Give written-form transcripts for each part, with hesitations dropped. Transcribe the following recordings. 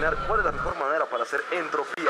determinar cuál es la mejor manera para hacer entropía.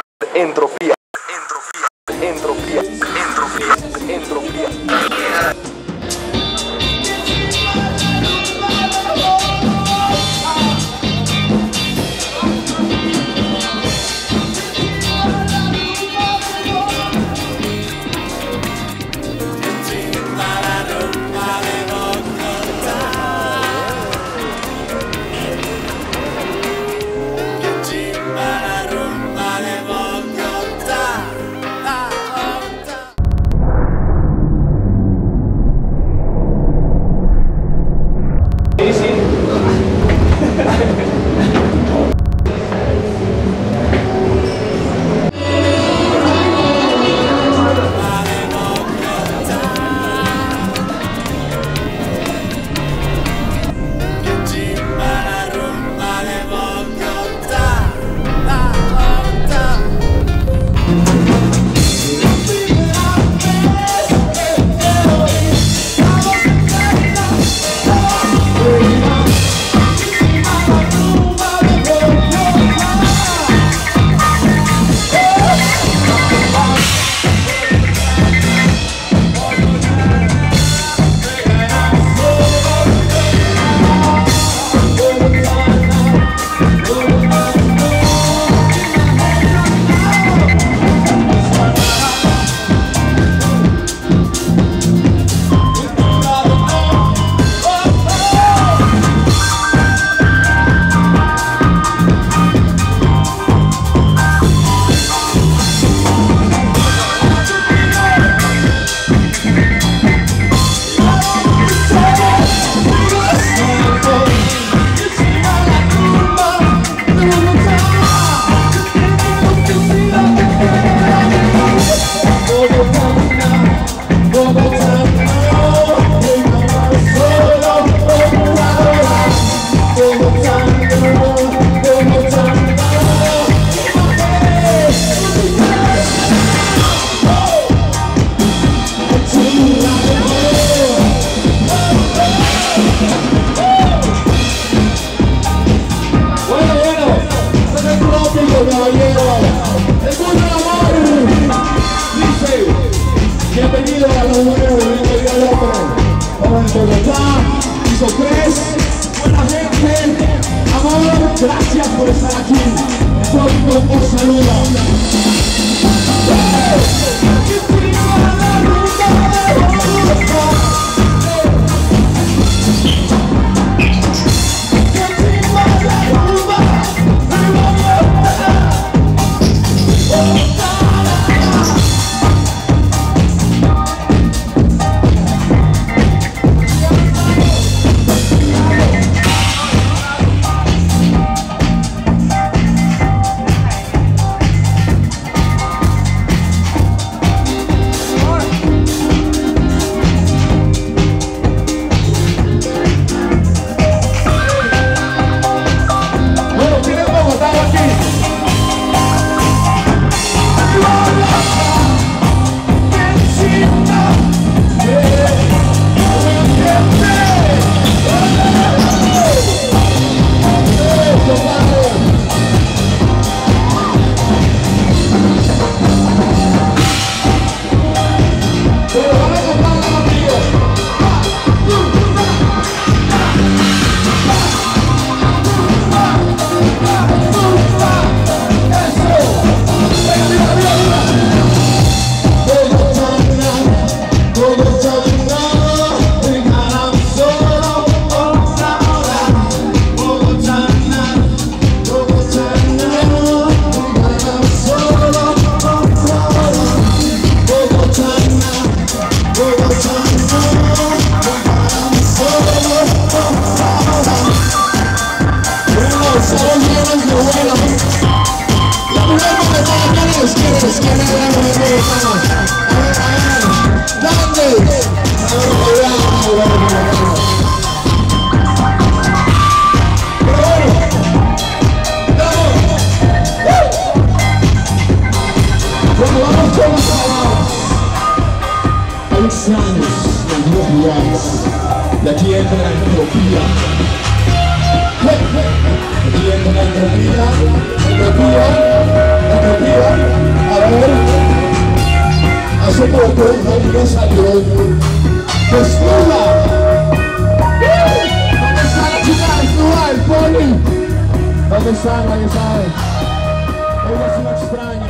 Gracias por estar aquí. Todo os saluda. De aquí entra la entropía. cuando el hombre salió desnuda. ¿Dónde está la chica desnuda, el poli? ¿Dónde está? Nadie sabe. Ella es una extraña.